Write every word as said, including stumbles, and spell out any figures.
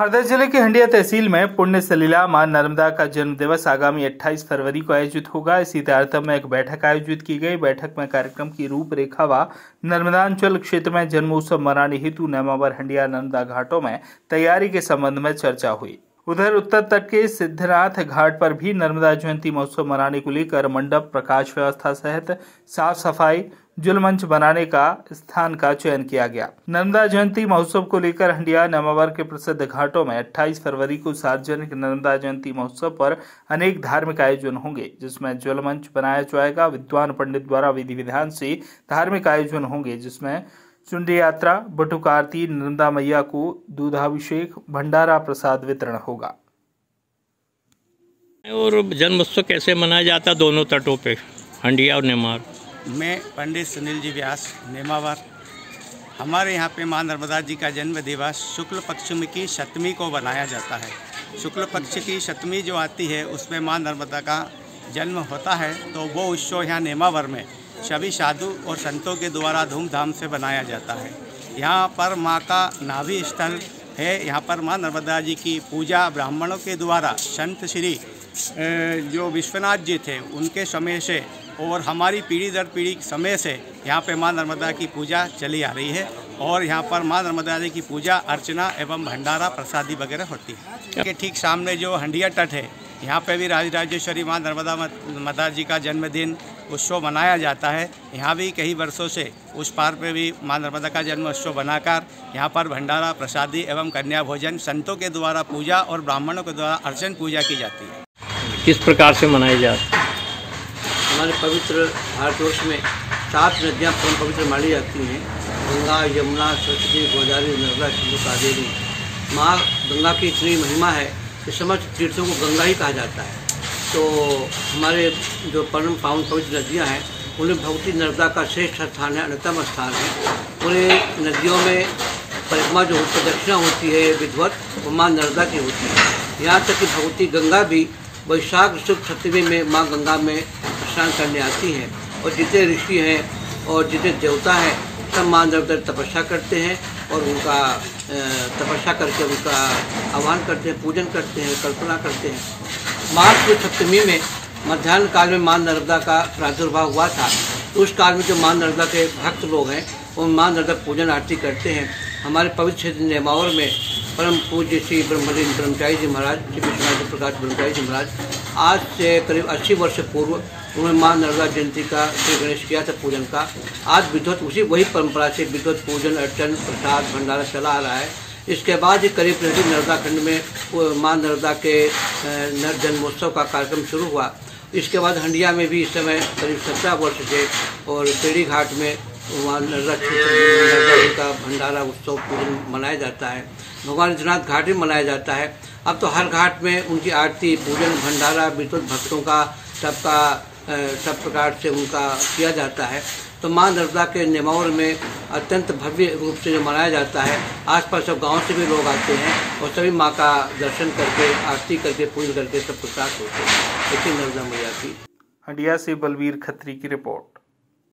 हरदा जिले के हंडिया तहसील में पुण्य सलीला मां नर्मदा का जन्म दिवस आगामी अट्ठाईस फरवरी को आयोजित होगा। इसी तारतम्य में एक बैठक आयोजित की गई। बैठक में कार्यक्रम की रूपरेखा व नर्मदांचल क्षेत्र में जन्मोत्सव मनाने हेतु नेमावर हंडिया नर्मदा घाटों में तैयारी के संबंध में चर्चा हुई। उधर उत्तर तट के सिद्धनाथ घाट पर भी नर्मदा जयंती महोत्सव मनाने को लेकर मंडप, प्रकाश व्यवस्था सहित साफ सफाई, जुलमंच बनाने का स्थान का चयन किया गया। नर्मदा जयंती महोत्सव को लेकर हंडिया नेमावर के प्रसिद्ध घाटों में अट्ठाईस फरवरी को सार्वजनिक नर्मदा जयंती महोत्सव पर अनेक धार्मिक आयोजन होंगे, जिसमें जुलमंच बनाया जाएगा। विद्वान पंडित द्वारा विधि विधान से धार्मिक आयोजन होंगे, जिसमें चुंडी यात्रा, बटुक आरती, नर्मदा मैया को दूधाभिषेक, भंडारा, प्रसाद वितरण होगा। और जन्मोत्सव कैसे मनाया जाता दोनों तटों पे, हंडिया और नेमावर? मैं पंडित सुनील जी व्यास, नेमावर। हमारे यहाँ पे माँ नर्मदा जी का जन्म दिवस शुक्ल पक्ष की सप्तमी को मनाया जाता है। शुक्ल पक्ष की सप्तमी जो आती है उसमें माँ नर्मदा का जन्म होता है, तो वो उत्सव यहाँ नेमावर में सभी साधु और संतों के द्वारा धूमधाम से मनाया जाता है। यहाँ पर माँ का नाभि स्थल है। यहाँ पर माँ नर्मदा जी की पूजा ब्राह्मणों के द्वारा, संत श्री जो विश्वनाथ जी थे उनके समय से और हमारी पीढ़ी दर पीढ़ी समय से यहाँ पे माँ नर्मदा की पूजा चली आ रही है और यहाँ पर माँ नर्मदा जी की पूजा अर्चना एवं भंडारा प्रसादी वगैरह होती है। के ठीक सामने जो हंडिया तट है यहाँ पे भी राजराजेश्वरी माँ नर्मदा माता जी का जन्मदिन उत्सव मनाया जाता है। यहाँ भी कई वर्षों से उस पार पे भी माँ नर्मदा का जन्म उत्सव बनाकर यहाँ पर भंडारा प्रसादी एवं कन्या भोजन, संतों के द्वारा पूजा और ब्राह्मणों के द्वारा अर्चन पूजा की जाती है। किस प्रकार से मनाया जाता है? हमारे पवित्र भारतवर्ष में सात नदियाँ परम पवित्र मानी जाती हैं, गंगा, यमुना, सरस्वती, गोदावरी, नर्मदा, सिंधु, कावेरी। माँ गंगा की इतनी महिमा है कि समस्त तीर्थों को गंगा ही कहा जाता है। तो हमारे जो परम पावन पवित्र नदियाँ हैं उनमें भक्ति नर्मदा का श्रेष्ठ स्थान है, अन्यतम स्थान है। पूरे नदियों में परिक्रमा जो प्रदक्षिणा होती है विधवत वो माँ नर्मदा की होती है। यहाँ तक कि भगवती गंगा भी वैशाख शुक्ल सप्तमी में माँ गंगा में स्नान करने आती हैं और जितने ऋषि हैं और जितने देवता हैं सब माँ नर्मदा तपस्या करते हैं और उनका तपस्या करके उनका आह्वान करते हैं, पूजन करते हैं, कल्पना करते हैं। मार्च की सप्तमी में मध्यान्ह काल में माँ नर्मदा का प्रादुर्भाव हुआ था। उस काल में जो माँ नर्मदा के भक्त लोग हैं वो माँ नर्मदा पूजन आरती करते हैं। हमारे पवित्र क्षेत्र नेमावर में परम पूज्य श्री ब्रह्म ब्रह्मचारी जी महाराज, श्री विश्वनाथ प्रकाश ब्रह्मचारी जी महाराज आज से करीब अस्सी वर्ष पूर्व उन्होंने माँ नर्मदा जयंती का श्री गणेश किया था पूजन का। आज विद्वत उसी वही परंपरा से विद्वत पूजन अर्चन प्रसाद भंडारा चला आ रहा है। इसके बाद ही करीब नदी नर्मदा खंड में माँ नर्मदा के जन्मोत्सव का कार्यक्रम शुरू हुआ। इसके बाद हंडिया में भी इस समय करीब सत्रह वर्ष से और पेड़ी घाट में वहाँ नर्मदा क्षेत्र का भंडारा उत्सव पूजन मनाया जाता है। भगवान विश्वनाथ घाट भी मनाया जाता है। अब तो हर घाट में उनकी आरती, पूजन, भंडारा विद्वत भक्तों का सबका सब प्रकार से उनका किया जाता है। तो माँ नर्मदा के नेमावर में अत्यंत भव्य रूप से जो मनाया जाता है, आसपास सब गांव से भी लोग आते हैं और सभी माँ का दर्शन करके आरती करके पूजन करके सब प्रसाद होते हैं। इसी नर्मदा मैया की। हंडिया से बलवीर खत्री की रिपोर्ट।